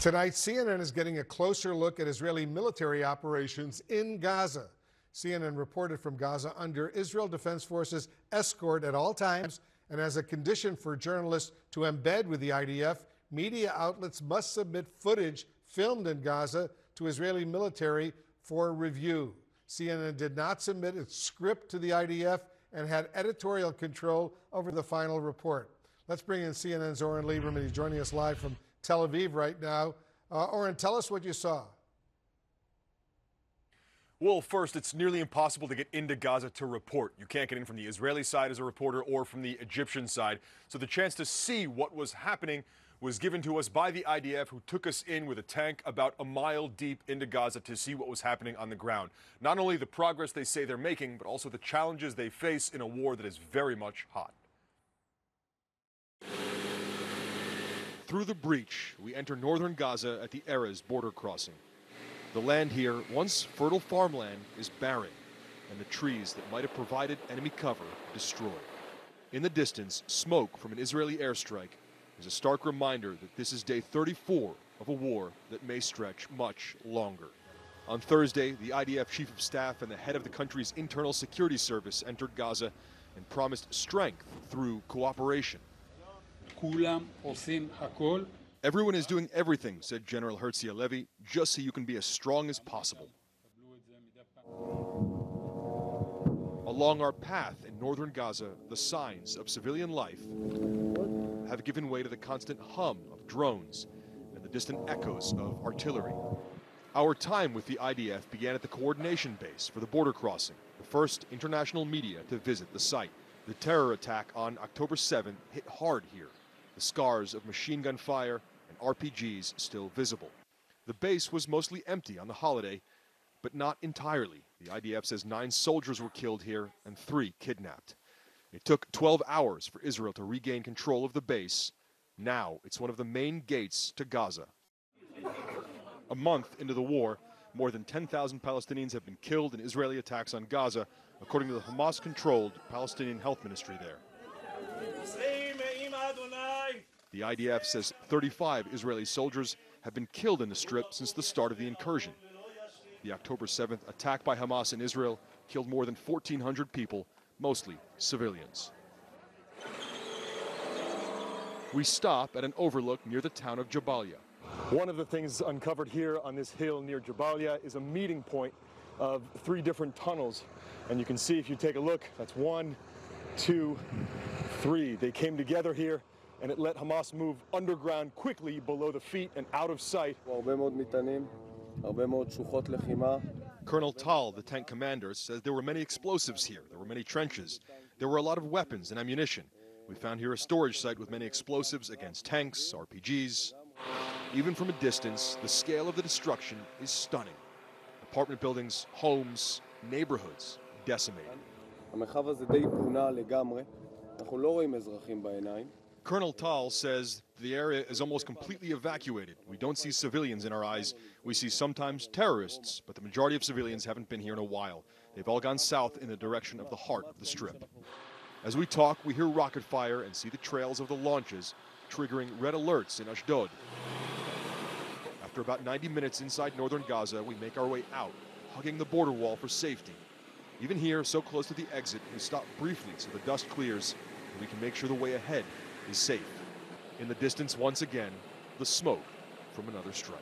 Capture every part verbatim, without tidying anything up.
Tonight, C N N is getting a closer look at Israeli military operations in Gaza. C N N reported from Gaza under Israel Defense Forces escort at all times, and as a condition for journalists to embed with the I D F, media outlets must submit footage filmed in Gaza to Israeli military for review. C N N did not submit its script to the I D F and had editorial control over the final report. Let's bring in C N N's Oren Liebermann. He's joining us live from Tel Aviv right now. Uh, Oren, tell us what you saw. Well, first, it's nearly impossible to get into Gaza to report. You can't get in from the Israeli side as a reporter or from the Egyptian side. So the chance to see what was happening was given to us by the I D F, who took us in with a tank about a mile deep into Gaza to see what was happening on the ground. Not only the progress they say they're making, but also the challenges they face in a war that is very much hot. Through the breach, we enter northern Gaza at the Erez border crossing. The land here, once fertile farmland, is barren, and the trees that might have provided enemy cover destroyed. In the distance, smoke from an Israeli airstrike is a stark reminder that this is day thirty-four of a war that may stretch much longer. On Thursday, the I D F chief of staff and the head of the country's internal security service entered Gaza and promised strength through cooperation. Everyone is doing everything, said General Herzia-Levy, just so you can be as strong as possible. Along our path in northern Gaza, the signs of civilian life have given way to the constant hum of drones and the distant echoes of artillery. Our time with the I D F began at the coordination base for the border crossing, the first international media to visit the site. The terror attack on October seventh hit hard here. The scars of machine gun fire and R P Gs still visible. The base was mostly empty on the holiday, but not entirely. The I D F says nine soldiers were killed here and three kidnapped. It took twelve hours for Israel to regain control of the base. Now it's one of the main gates to Gaza. A month into the war, more than ten thousand Palestinians have been killed in Israeli attacks on Gaza, according to the Hamas-controlled Palestinian Health Ministry there. The I D F says thirty-five Israeli soldiers have been killed in the Strip since the start of the incursion. The October seventh attack by Hamas in Israel killed more than fourteen hundred people, mostly civilians. We stop at an overlook near the town of Jabalia. One of the things uncovered here on this hill near Jabalia is a meeting point of three different tunnels. And you can see, if you take a look, that's one, two, three. They came together here, and it let Hamas move underground quickly below the feet and out of sight. Colonel Tal, the tank commander, says there were many explosives here. There were many trenches. There were a lot of weapons and ammunition. We found here a storage site with many explosives against tanks, R P Gs. Even from a distance, the scale of the destruction is stunning. Apartment buildings, homes, neighborhoods decimated. Colonel Tal says the area is almost completely evacuated. We don't see civilians in our eyes. We see sometimes terrorists, but the majority of civilians haven't been here in a while. They've all gone south in the direction of the heart of the Strip. As we talk, we hear rocket fire and see the trails of the launches, triggering red alerts in Ashdod. After about ninety minutes inside northern Gaza, we make our way out, hugging the border wall for safety. Even here, so close to the exit, we stop briefly so the dust clears and we can make sure the way ahead is safe. In the distance, once again, the smoke from another strike.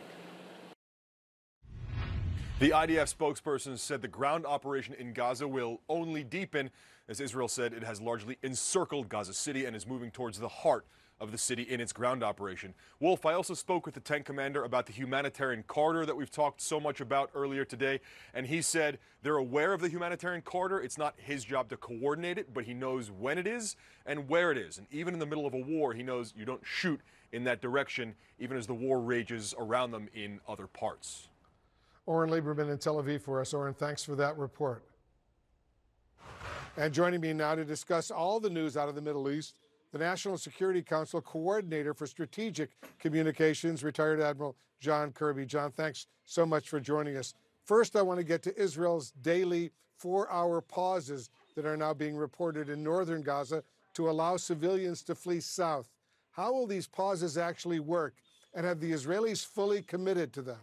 The I D F spokesperson said the ground operation in Gaza will only deepen, as Israel said it has largely encircled Gaza City and is moving towards the heart of the city in its ground operation. Wolf, I also spoke with the tank commander about the humanitarian corridor that we've talked so much about earlier today, and he said they're aware of the humanitarian corridor. It's not his job to coordinate it, but he knows when it is and where it is. And even in the middle of a war, he knows you don't shoot in that direction, even as the war rages around them in other parts. Oren Liebermann in Tel Aviv for us. Oren, thanks for that report. And joining me now to discuss all the news out of the Middle East, the National Security Council Coordinator for Strategic Communications, retired Admiral John Kirby. John, thanks so much for joining us. First, I want to get to Israel's daily four-hour pauses that are now being reported in northern Gaza to allow civilians to flee south. How will these pauses actually work? And have the Israelis fully committed to them?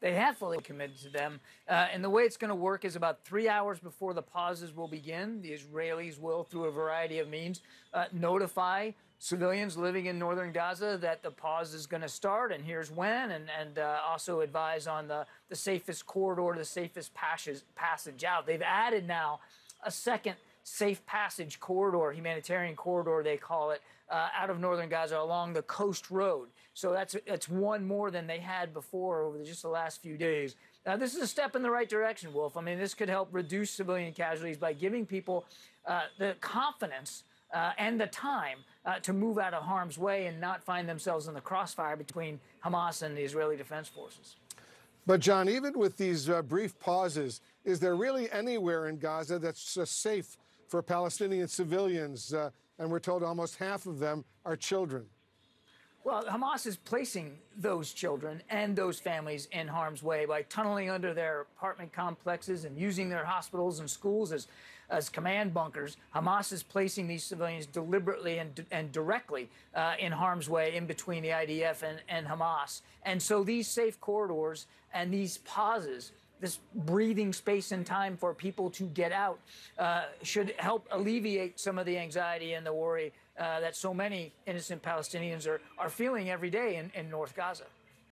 They have fully committed to them. Uh, and the way it's going to work is about three hours before the pauses will begin, the Israelis will, through a variety of means, uh, notify civilians living in northern Gaza that the pause is going to start, and here's when, and, and uh, also advise on the, the safest corridor, the safest passes, passage out. They've added now a second safe passage corridor, humanitarian corridor, they call it, uh, out of northern Gaza along the coast road. So that's, that's one more than they had before over the, just the last few days. Now, this is a step in the right direction, Wolf. I mean, this could help reduce civilian casualties by giving people uh, the confidence uh, and the time uh, to move out of harm's way and not find themselves in the crossfire between Hamas and the Israeli Defense Forces. But, John, even with these uh, brief pauses, is there really anywhere in Gaza that's uh, safe for Palestinian civilians, uh, and we're told almost half of them are children? Well, Hamas is placing those children and those families in harm's way by tunneling under their apartment complexes and using their hospitals and schools as, as command bunkers. Hamas is placing these civilians deliberately and, and directly uh, in harm's way in between the I D F and, and Hamas. And so these safe corridors and these pauses, this breathing space and time for people to get out, uh, should help alleviate some of the anxiety and the worry uh, that so many innocent Palestinians are, are feeling every day in, in North Gaza.